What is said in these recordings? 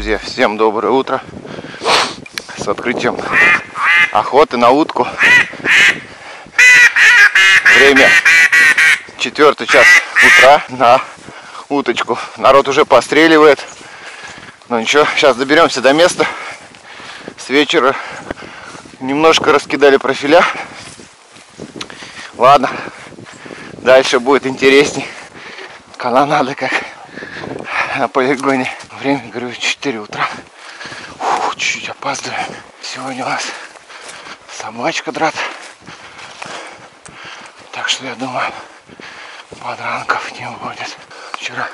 друзья, всем доброе утро. С открытием охоты на утку. Время 4 час утра на уточку. Народ уже постреливает. Но ничего, сейчас доберемся до места. С вечера немножко раскидали профиля. Ладно, дальше будет интересней. Колоннада как на полигоне. Время, говорю, 4 утра. Чуть-чуть опаздываем. Сегодня у нас собачка драт. Так что я думаю, подранков не будет. Вчера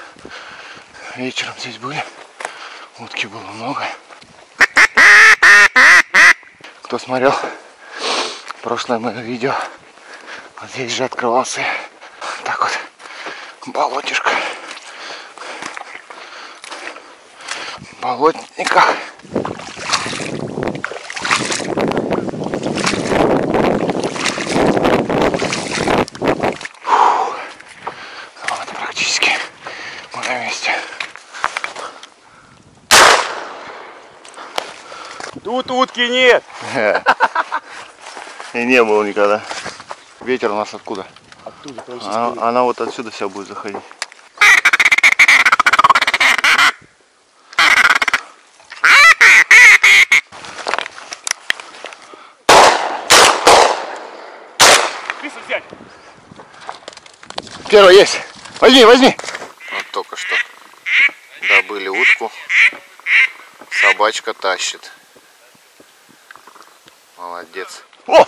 вечером здесь были. Утки было много. Кто смотрел прошлое мое видео, вот здесь же открывался так вот болотишко. Болотника. Вот практически мы на месте. Тут утки нет. И не было никогда. Ветер у нас откуда? Оттуда. Она вот отсюда вся будет заходить. Первый есть. Возьми. Вот только что добыли утку. Собачка тащит. Молодец. О!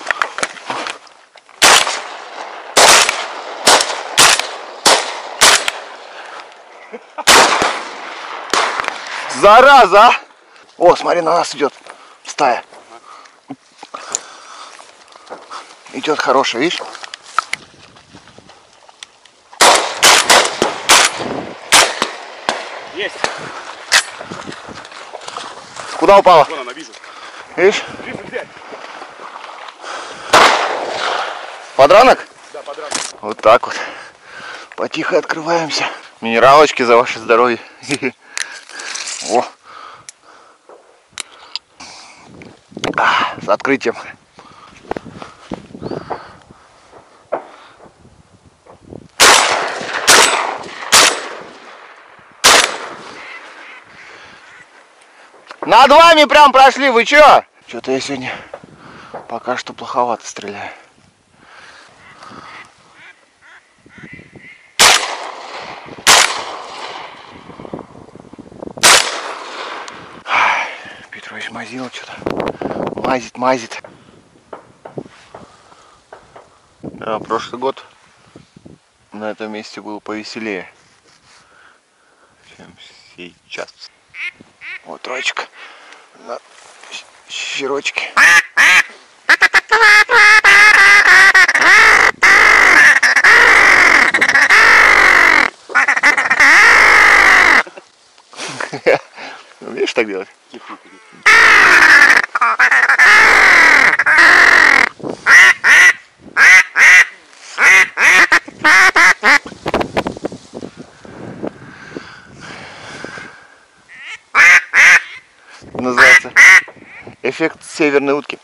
Зараза! О, смотри, на нас идет стая. Идет хорошая, видишь? Есть. Куда упала? Вон она, вижу. Видишь? Вижу, взять. Подранок? Да, подранок. Вот так вот. Потихо открываемся. Минералочки за ваше здоровье. О. С открытием. Над вами прям прошли, вы чё? Чё-то я сегодня пока что плоховато стреляю. Петрович мазил что-то. Мазит. Да, прошлый год на этом месте было повеселее, чем сейчас. Вот рочек на щерочке. Умеешь так делать? Называется эффект северной утки.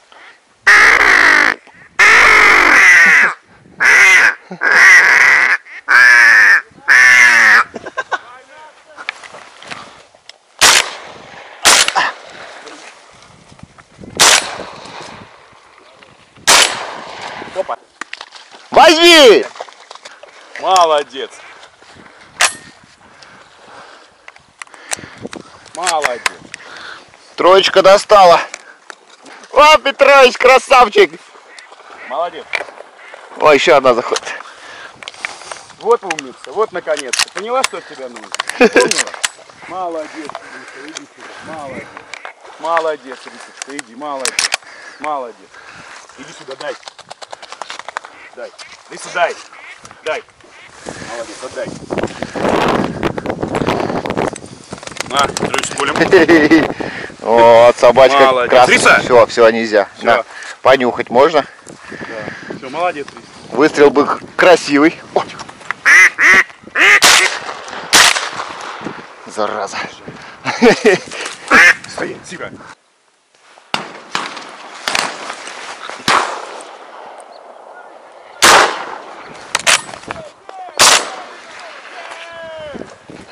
Опа. Возьми! Молодец! Молодец! Троечка достала. О, Петрович, красавчик! Молодец. О, еще одна заходит. Вот умница, вот наконец-то. Поняла, что от тебя нужно? Поняла? Молодец, Риточка, иди сюда. Молодец. Молодец, Риточка, иди, молодец. Молодец. Иди сюда, дай. Дай. Иди сюда, дай. Дай. Молодец, отдай. На, Петрович, пулем. Вот, собачка красная. Все, нельзя. Все. На, понюхать можно. Да. Все, молодец. Выстрел был красивый. О. Зараза. стоим. Спасибо.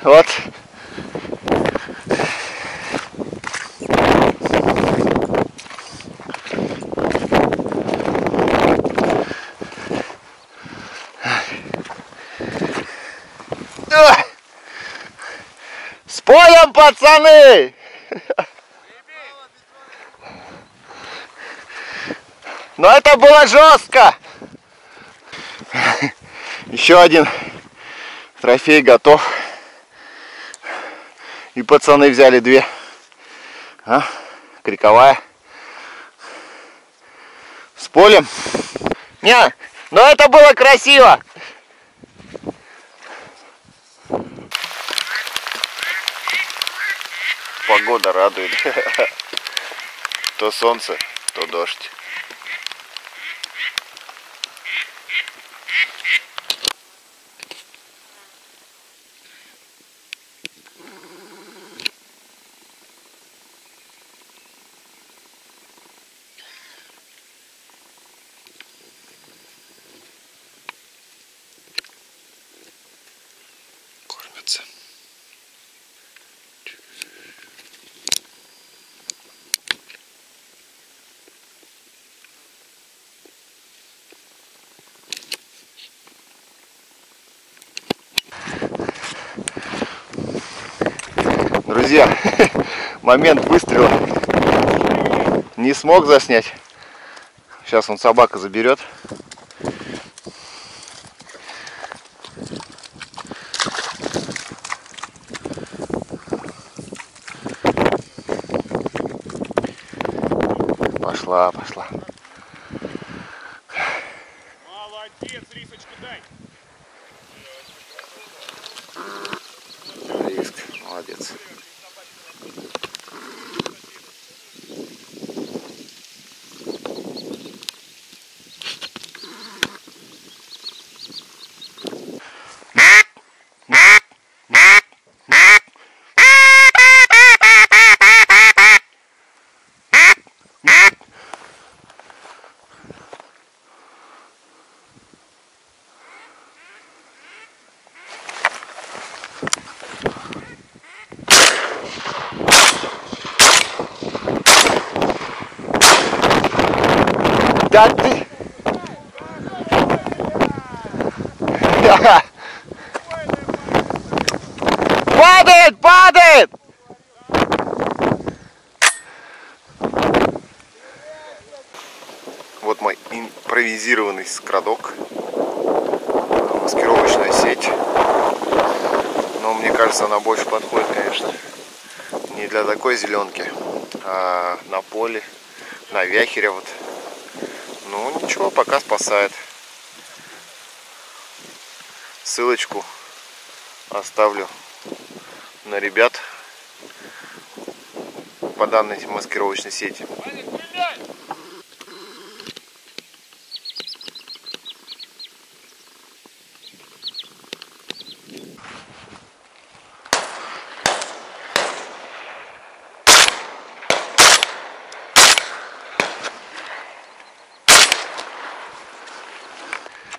Вот. С боем, пацаны! Но это было жестко! Еще один трофей готов. И пацаны взяли две. А? Криковая. С полем. Не, но это было красиво. Погода радует. То солнце, то дождь. Друзья, момент выстрела не смог заснять. Сейчас он собака заберет. Пошла, пошла. Молодец, рисочку дай. Риск, молодец. Да ты! Падает, падает! Вот мой импровизированный скрадок. Маскировочная сеть. Но мне кажется, она больше подходит, конечно, не для такой зеленки, а на поле, на вяхере вот. Ну ничего, пока спасает. Ссылочку оставлю на ребят по данной маскировочной сети.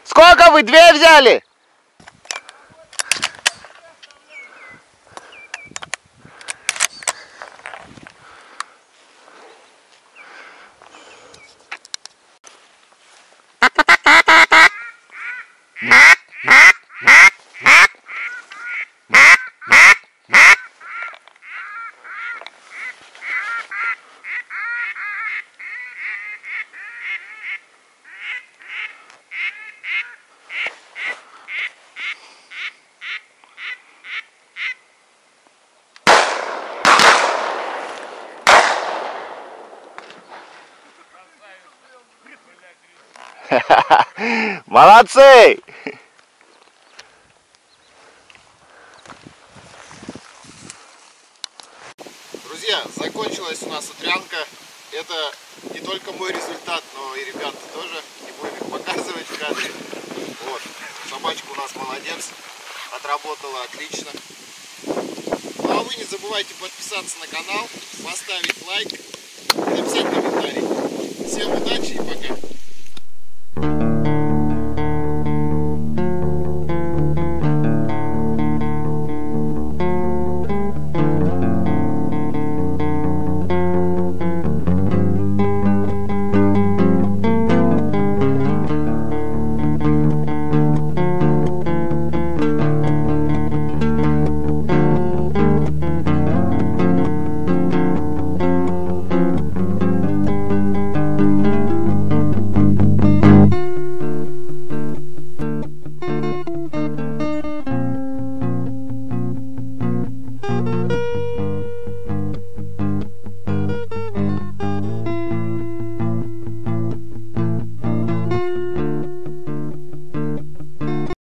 Сколько вы две взяли? Молодцы! Друзья, закончилась у нас утрянка. Это не только мой результат, но и ребята тоже. Не будем их показывать в кадре. Вот. Собачка у нас молодец. Отработала отлично. А вы Вы не забывайте подписаться на канал, поставить лайк и написать комментарий. Всем удачи и пока!